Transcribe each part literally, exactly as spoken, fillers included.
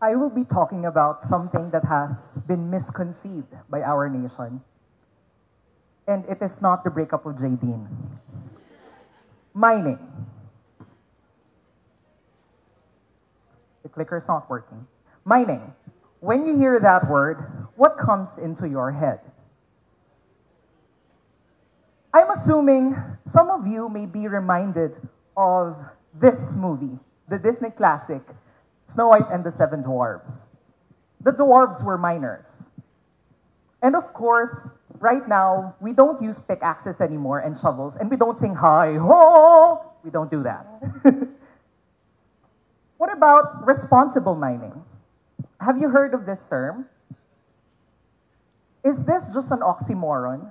I will be talking about something that has been misconceived by our nation, and it is not the breakup of Jadeen. Mining. The clicker's not working. Mining. When you hear that word, what comes into your head? I'm assuming some of you may be reminded of this movie, the Disney classic, Snow White and the Seven Dwarves. The dwarves were miners. And of course, right now, we don't use pickaxes anymore and shovels, and we don't sing hi-ho! We don't do that. What about responsible mining? Have you heard of this term? Is this just an oxymoron,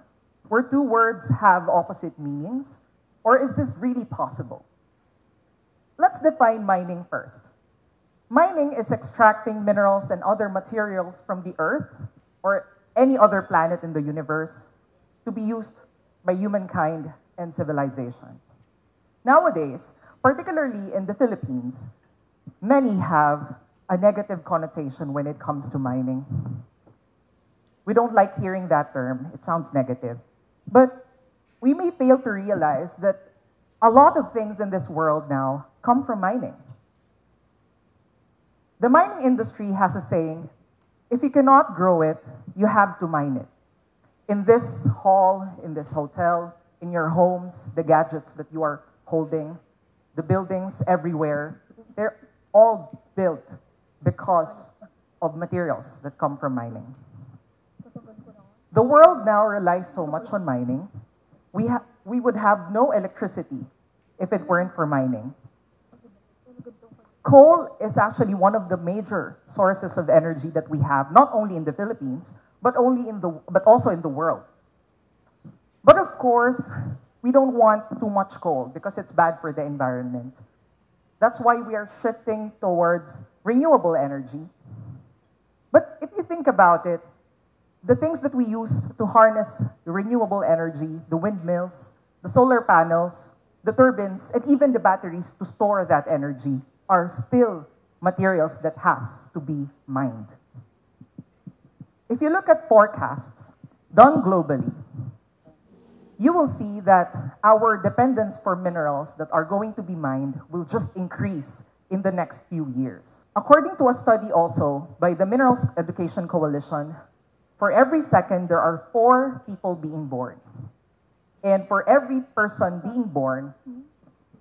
where two words have opposite meanings? Or is this really possible? Let's define mining first. Mining is extracting minerals and other materials from the earth or any other planet in the universe to be used by humankind and civilization. Nowadays, particularly in the Philippines, many have a negative connotation when it comes to mining. We don't like hearing that term, it sounds negative. But we may fail to realize that a lot of things in this world now come from mining. The mining industry has a saying, if you cannot grow it, you have to mine it. In this hall, in this hotel, in your homes, the gadgets that you are holding, the buildings everywhere, they're all built because of materials that come from mining. The world now relies so much on mining. We, ha we would have no electricity if it weren't for mining. Coal is actually one of the major sources of energy that we have, not only in the Philippines, but, only in the, but also in the world. But of course, we don't want too much coal because it's bad for the environment. That's why we are shifting towards renewable energy. But if you think about it, the things that we use to harness the renewable energy, the windmills, the solar panels, the turbines, and even the batteries to store that energy, are still materials that has to be mined. If you look at forecasts done globally, you will see that our dependence for minerals that are going to be mined will just increase in the next few years. According to a study also by the Minerals Education Coalition, for every second, there are four people being born. And for every person being born,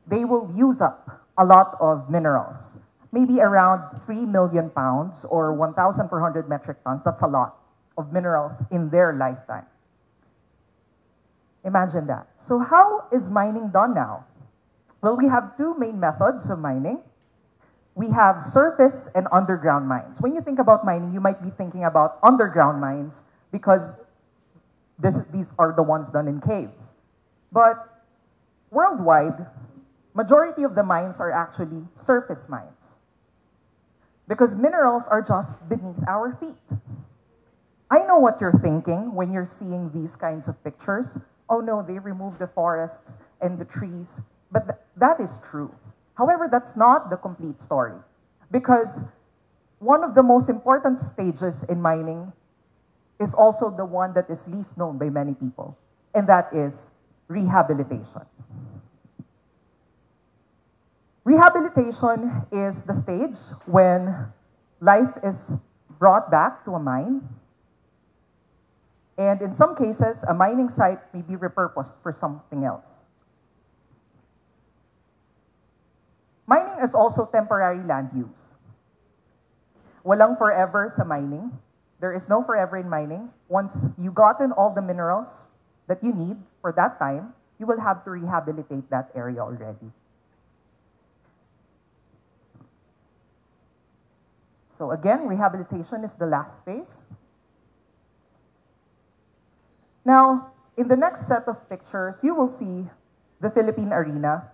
they will use up a lot of minerals, maybe around three million pounds or one thousand four hundred metric tons. That's a lot of minerals in their lifetime. Imagine that. So how is mining done now? Well, we have two main methods of mining. We have surface and underground mines. When you think about mining, you might be thinking about underground mines because this, these are the ones done in caves. But worldwide, majority of the mines are actually surface mines because minerals are just beneath our feet. I know what you're thinking when you're seeing these kinds of pictures. Oh no, they removed the forests and the trees, but th that is true. However, that's not the complete story because one of the most important stages in mining is also the one that is least known by many people, and that is rehabilitation. Rehabilitation is the stage when life is brought back to a mine. And in some cases, a mining site may be repurposed for something else. Mining is also temporary land use. Walang forever sa mining. There is no forever in mining. Once you've gotten all the minerals that you need for that time, you will have to rehabilitate that area already. So again, rehabilitation is the last phase. Now, in the next set of pictures, you will see the Philippine Arena.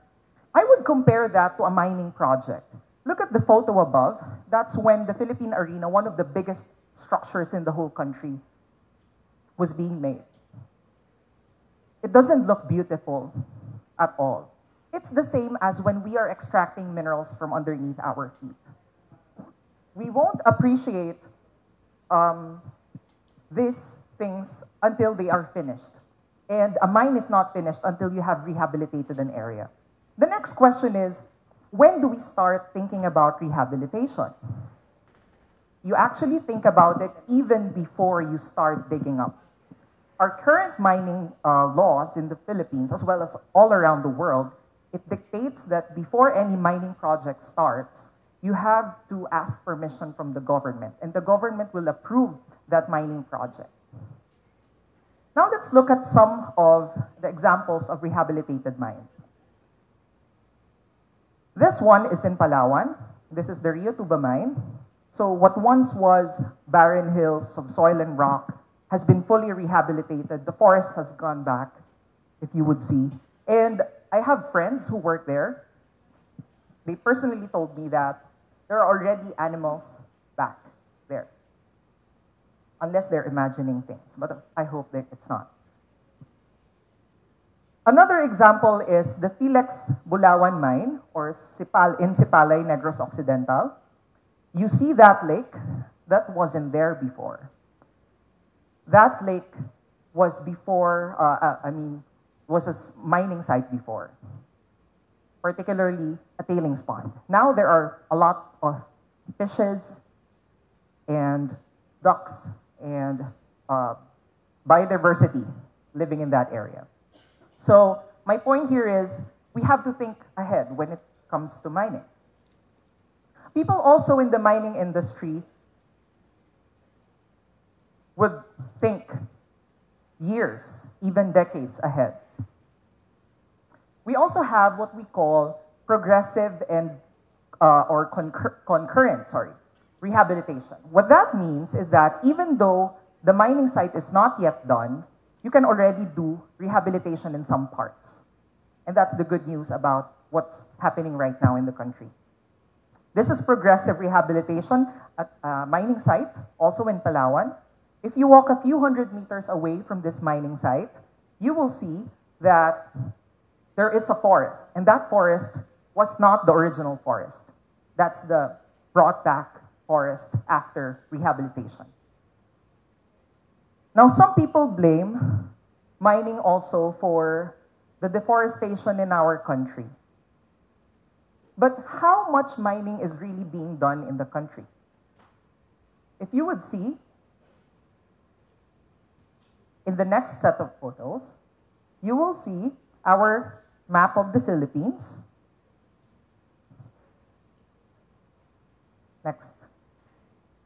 I would compare that to a mining project. Look at the photo above. That's when the Philippine Arena, one of the biggest structures in the whole country, was being made. It doesn't look beautiful at all. It's the same as when we are extracting minerals from underneath our feet. We won't appreciate um, these things until they are finished. And a mine is not finished until you have rehabilitated an area. The next question is, when do we start thinking about rehabilitation? You actually think about it even before you start digging up. Our current mining uh, laws in the Philippines, as well as all around the world, it dictates that before any mining project starts, you have to ask permission from the government, and the government will approve that mining project. Now let's look at some of the examples of rehabilitated mines. This one is in Palawan. This is the Rio Tuba mine. So what once was barren hills of soil and rock has been fully rehabilitated. The forest has gone back, if you would see. And I have friends who work there. They personally told me that there are already animals back there, unless they're imagining things, but I hope that it's not. Another example is the Felix Bulawan mine, or Cipal, in Sipalay, Negros Occidental. You see that lake that wasn't there before. That lake was before, uh, I mean, was a mining site before, particularly a tailings pond. Now there are a lot of fishes and ducks and uh, biodiversity living in that area. So my point here is we have to think ahead when it comes to mining. People also in the mining industry would think years, even decades ahead. We also have what we call progressive and uh, or concur concurrent, sorry, rehabilitation. What that means is that even though the mining site is not yet done, you can already do rehabilitation in some parts. And that's the good news about what's happening right now in the country. This is progressive rehabilitation at a mining site, also in Palawan. If you walk a few hundred meters away from this mining site, you will see that there is a forest, and that forest was not the original forest. That's the brought back forest after rehabilitation. Now, some people blame mining also for the deforestation in our country. But how much mining is really being done in the country? If you would see, in the next set of photos, you will see our map of the Philippines. Next.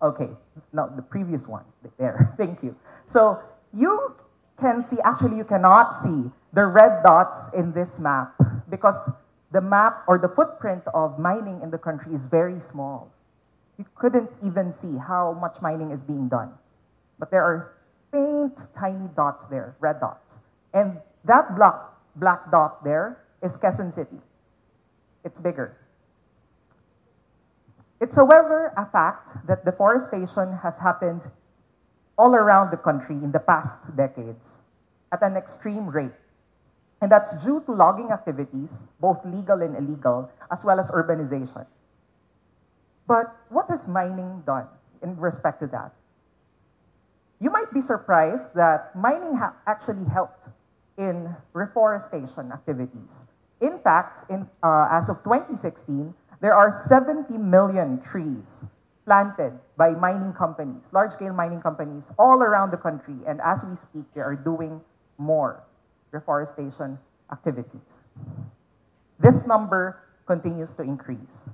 Okay, no, the previous one, there, thank you. So you can see, actually you cannot see the red dots in this map because the map or the footprint of mining in the country is very small. You couldn't even see how much mining is being done. But there are faint, tiny dots there, red dots. And that black, black dot there is Quezon City. It's bigger. It's, however, a fact that deforestation has happened all around the country in the past decades at an extreme rate. And that's due to logging activities, both legal and illegal, as well as urbanization. But what has mining done in respect to that? You might be surprised that mining ha actually helped in reforestation activities. In fact, in, uh, as of twenty sixteen, there are seventy million trees planted by mining companies, large-scale mining companies all around the country, and as we speak, they are doing more reforestation activities. This number continues to increase.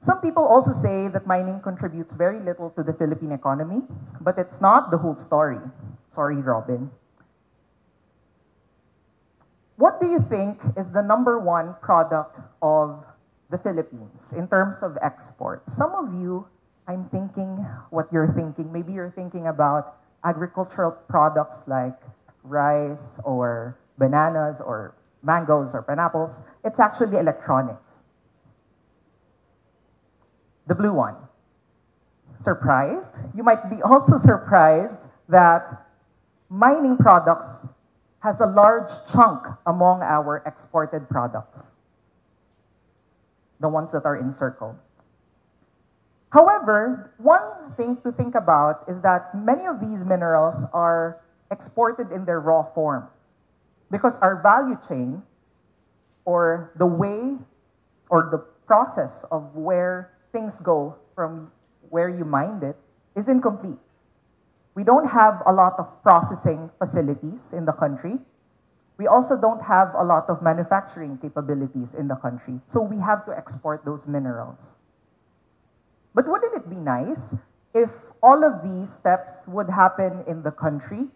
Some people also say that mining contributes very little to the Philippine economy, but it's not the whole story. Sorry, Robin. What do you think is the number one product of the Philippines in terms of export? Some of you, I'm thinking what you're thinking. Maybe you're thinking about agricultural products like rice or bananas or mangoes or pineapples. It's actually electronics. The blue one. surprised. You might be also surprised that mining products has a large chunk among our exported products, the ones that are encircled. However, one thing to think about is that many of these minerals are exported in their raw form because our value chain, or the way, or the process of where things go from where you mined it, is incomplete. We don't have a lot of processing facilities in the country. We also don't have a lot of manufacturing capabilities in the country, so we have to export those minerals. But wouldn't it be nice if all of these steps would happen in the country,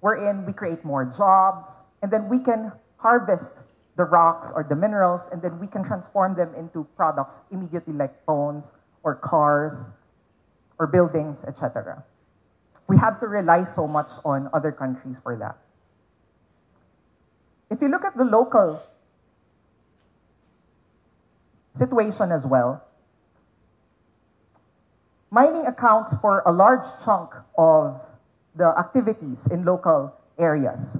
wherein we create more jobs, and then we can harvest the rocks or the minerals, and then we can transform them into products immediately, like phones or cars or buildings, et cetera. We have to rely so much on other countries for that. If you look at the local situation as well, mining accounts for a large chunk of the activities in local areas,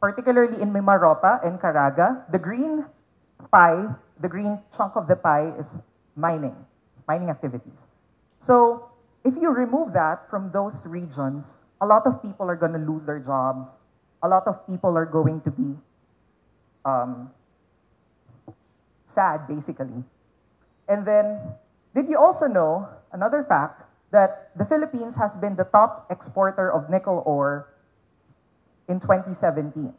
particularly in Mimaropa and Caraga. The green pie, the green chunk of the pie is mining, mining activities. So if you remove that from those regions, a lot of people are going to lose their jobs. A lot of people are going to be um, sad, basically. And then, did you also know another fact, that the Philippines has been the top exporter of nickel ore in twenty seventeen.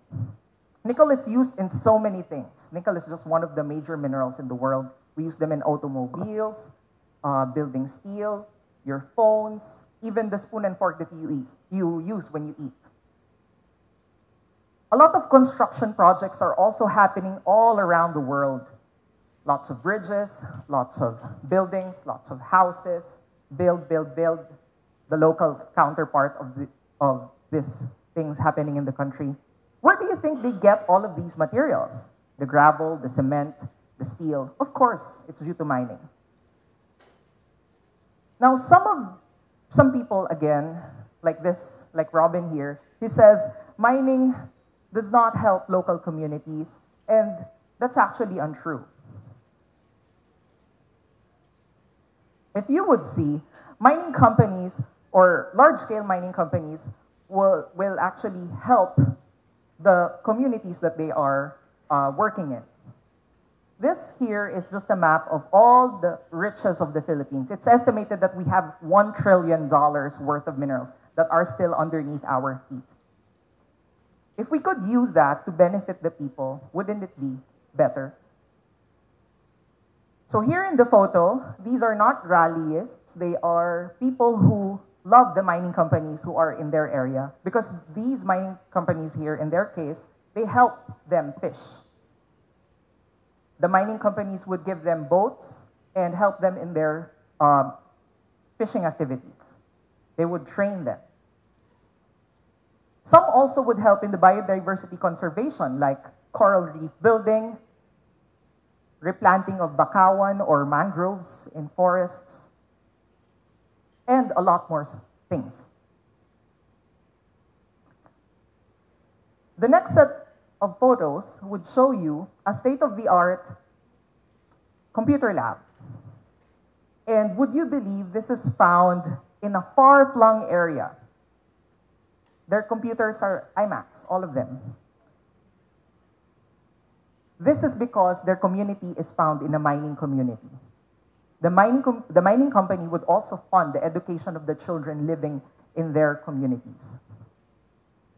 Nickel is used in so many things. Nickel is just one of the major minerals in the world. We use them in automobiles, uh, building steel, your phones, even the spoon and fork that you, eat, you use when you eat. A lot of construction projects are also happening all around the world. Lots of bridges, lots of buildings, lots of houses. Build, build, build, the local counterpart of, the, of this things happening in the country. Where do you think they get all of these materials? The gravel, the cement, the steel. Of course, it's due to mining. Now, some of some people, again, like this, like Robin here, he says, mining does not help local communities, and that's actually untrue. If you would see, mining companies or large-scale mining companies will, will actually help the communities that they are uh, working in. This here is just a map of all the riches of the Philippines. It's estimated that we have one trillion dollars worth of minerals that are still underneath our feet. If we could use that to benefit the people, wouldn't it be better? So here in the photo, these are not rallyists. They are people who love the mining companies who are in their area, because these mining companies here, in their case, they help them fish. The mining companies would give them boats and help them in their uh, fishing activities. They would train them. Some also would help in the biodiversity conservation, like coral reef building, replanting of bakawan or mangroves in forests, and a lot more things. The next set of photos would show you a state-of-the-art computer lab. And would you believe this is found in a far-flung area? Their computers are IMAX, all of them. This is because their community is found in a mining community. The mining, com the mining company would also fund the education of the children living in their communities.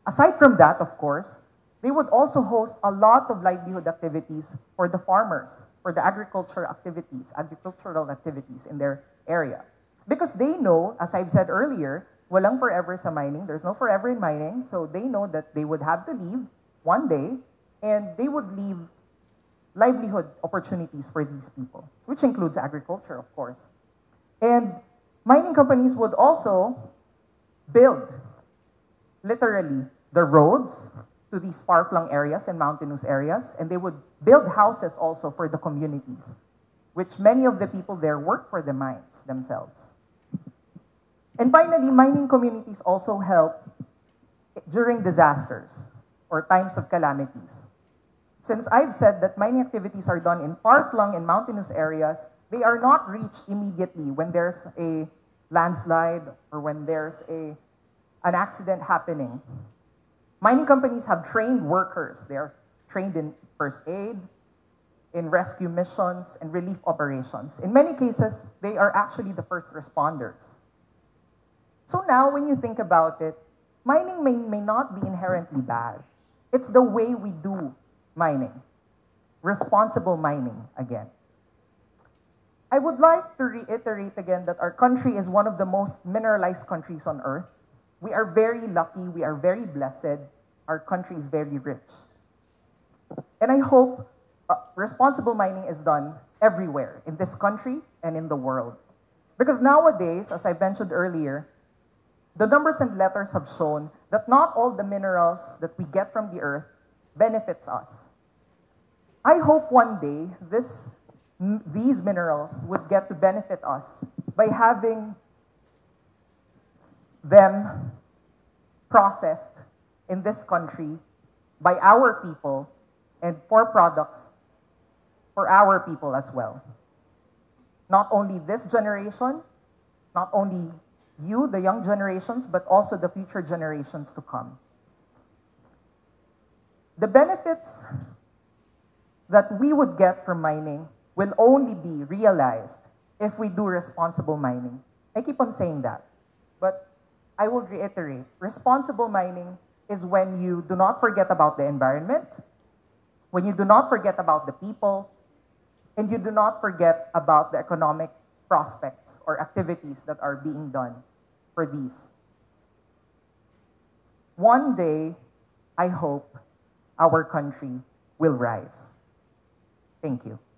Aside from that, of course, they would also host a lot of livelihood activities for the farmers, for the agriculture activities, agricultural activities in their area. Because they know, as I've said earlier, walang forever sa mining, there's no forever in mining, so they know that they would have to leave one day, and they would leave livelihood opportunities for these people, which includes agriculture, of course. And mining companies would also build, literally, the roads to these far-flung areas and mountainous areas, and they would build houses also for the communities, which many of the people there work for the mines themselves. And finally, mining communities also help during disasters or times of calamities. Since I've said that mining activities are done in far-flung and mountainous areas, they are not reached immediately when there's a landslide or when there's a, an accident happening. Mining companies have trained workers. They are trained in first aid, in rescue missions, and relief operations. In many cases, they are actually the first responders. So now when you think about it, mining may, may not be inherently bad. It's the way we do mining, responsible mining again. I would like to reiterate again that our country is one of the most mineralized countries on earth. We are very lucky, we are very blessed, our country is very rich. And I hope uh, responsible mining is done everywhere, in this country and in the world. Because nowadays, as I mentioned earlier, the numbers and letters have shown that not all the minerals that we get from the earth benefits us. I hope one day this, these minerals would get to benefit us by having them processed in this country by our people and for products for our people as well. Not only this generation, not only you, the young generations, but also the future generations to come. The benefits that we would get from mining will only be realized if we do responsible mining. I keep on saying that, but I will reiterate. Responsible mining is when you do not forget about the environment, when you do not forget about the people, and you do not forget about the economic prospects or activities that are being done for these. One day, I hope, our country will rise. Thank you.